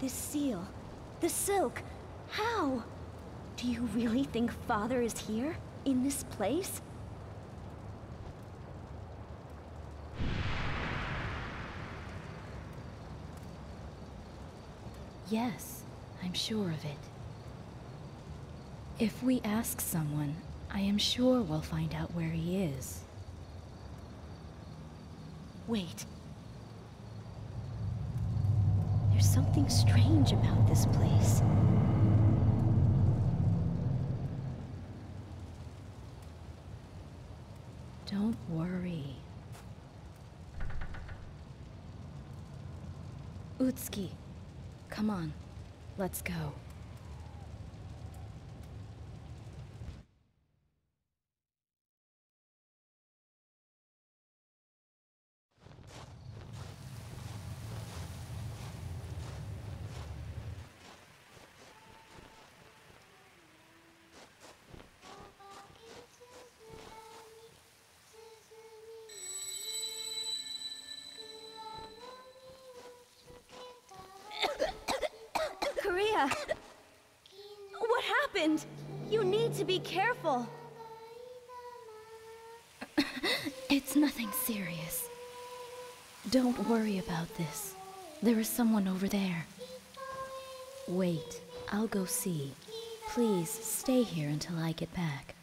This seal, the silk, how? Do you really think Father is here, in this place? Yes, I'm sure of it. If we ask someone, I am sure we'll find out where he is. Wait. There's something strange about this place. Don't worry. Utsuki, come on, let's go. What happened? You need to be careful. It's nothing serious. Don't worry about this. There is someone over there. Wait, I'll go see. Please stay here until I get back.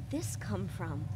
did this come from?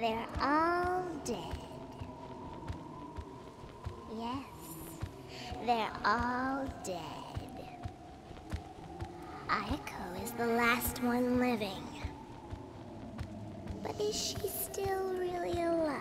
They're all dead. Yes, they're all dead. Ayako is the last one living. But is she still really alive?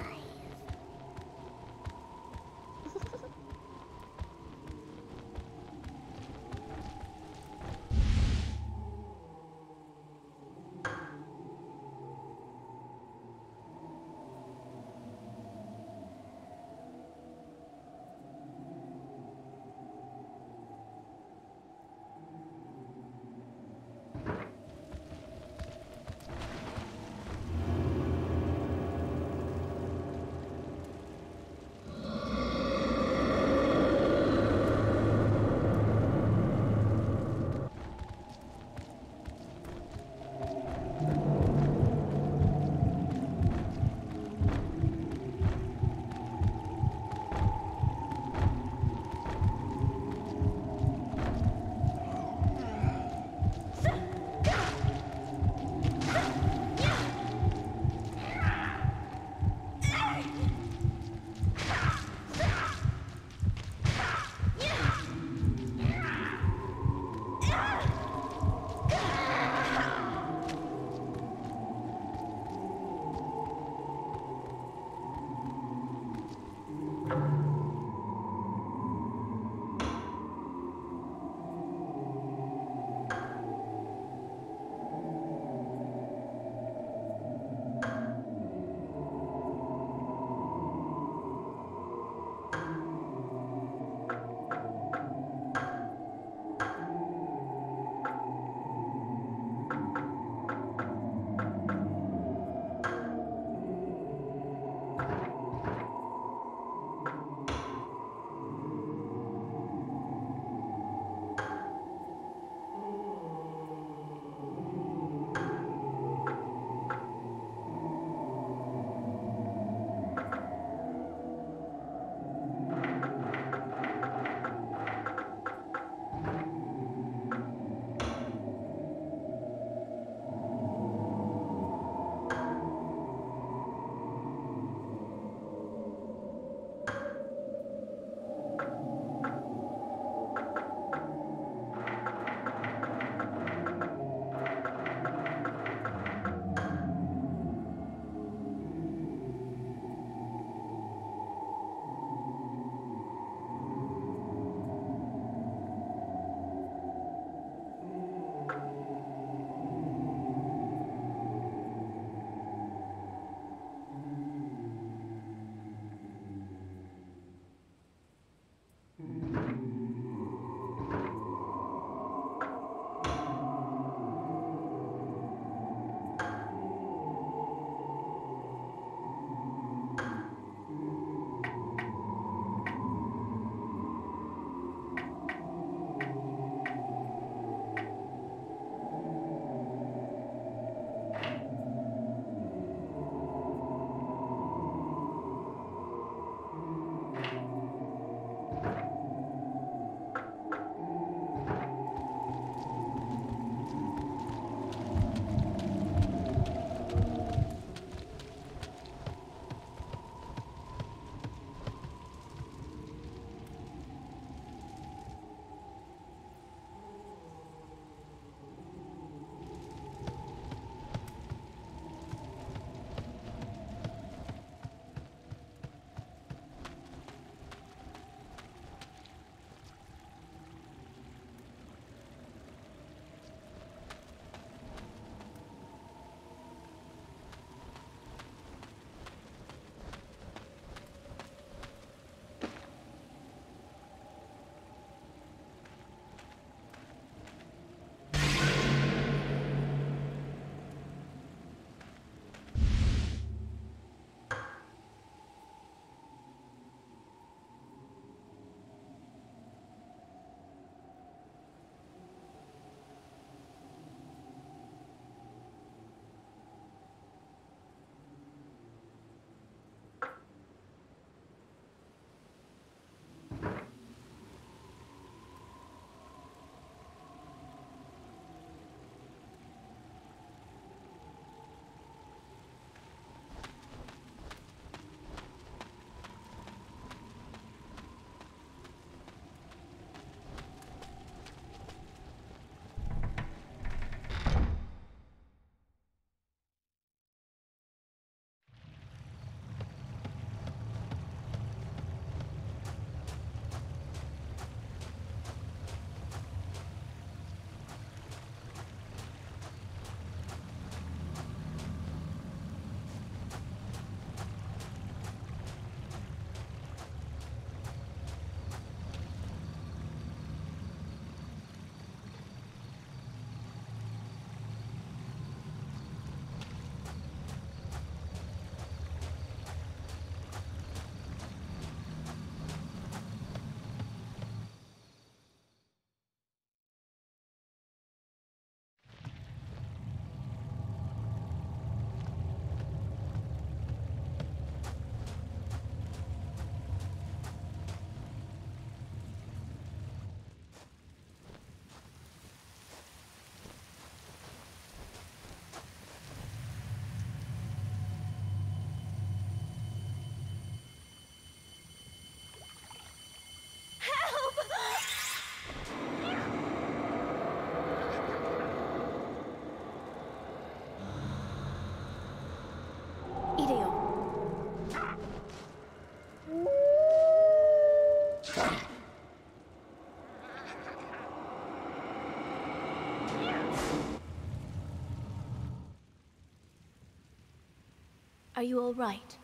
Are you all right?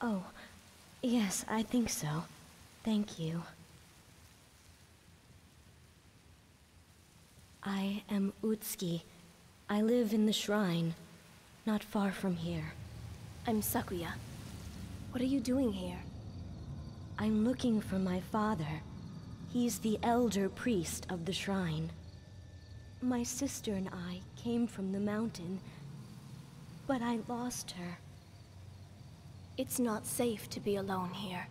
Oh, yes, I think so. Thank you. I am Utsuki. I live in the shrine, not far from here. I'm Sakuya. What are you doing here? I'm looking for my father. He's the elder priest of the shrine. My sister and I came from the mountain, but I lost her. It's not safe to be alone here.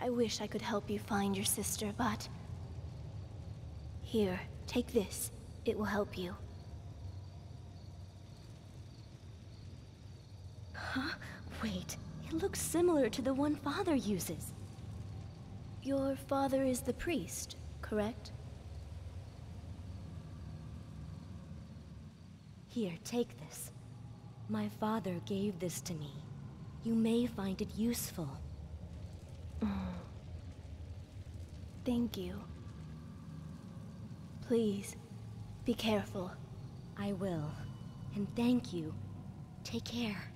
I wish I could help you find your sister, but... Here, take this. It will help you. Huh? Wait. It looks similar to the one Father uses. Your father is the priest, correct? Here, take this. My father gave this to me. You may find it useful. Thank you. Please, be careful. I will. And thank you. Take care.